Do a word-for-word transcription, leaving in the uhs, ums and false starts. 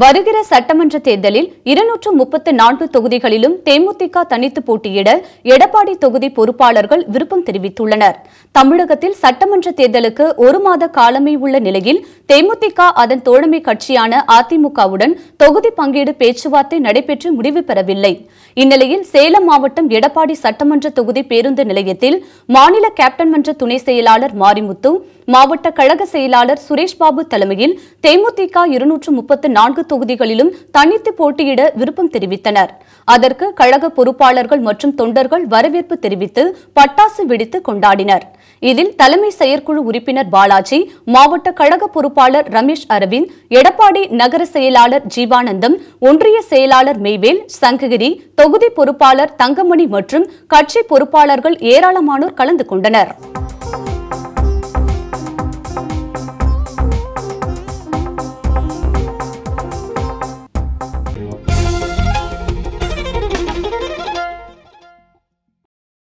வருகிற சட்டமன்ற தேர்தலில் இருநூற்று முப்பத்து நான்கு தொகுதிகளிலும் தேமுதிக தனித்து போட்டியிட எடப்பாடி தொகுதி பொறுப்பாளர்கள் விருப்பம் தெரிவித்துள்ளனர். தமிழகத்தில் சட்டமன்ற தேர்தலுக்கு ஒரு மாத காலமே உள்ள நிலையில் தேமுதிக அதன் தோழமை கட்சியான அதிமுகவுடன் தொகுதி பங்கீடு பேச்சுவார்த்தை நடைபெற்று முடிவு பெறவில்லை. இந்நிலையில் சேலம் மாவட்டம் எடப்பாடி சட்டமன்ற தொகுதி பேருந்து நிலையத்தில் மாநில கேப்டன் மன்ற துணை செயலாளர் மாரிமுத்து, மாவட்ட கழக செயலாளர் சுரேஷ்பாபு தலைமையில் தேமுதிக இருநூற்று முப்பத்து நான்கு தொகுதிகளிலும் தனித்து போட்டியிட விருப்பம் தெரிவித்தனர். அதற்கு கழக பொறுப்பாளர்கள் மற்றும் தொண்டர்கள் வரவேற்பு தெரிவித்து பட்டாசு வெடித்து கொண்டாடினர். இதில் தலைமை செயற்குழு உறுப்பினர் பாலாஜி, மாவட்ட கழக பொறுப்பாளர் ரமேஷ் அரவிந்த், எடப்பாடி நகர செயலாளர் ஜீவானந்தம், ஒன்றிய செயலாளர் மேவேல், சங்ககிரி தொகுதி பொறுப்பாளர் தங்கமணி மற்றும் கட்சி பொறுப்பாளர்கள் ஏராளமானோர் கலந்து கொண்டனர்.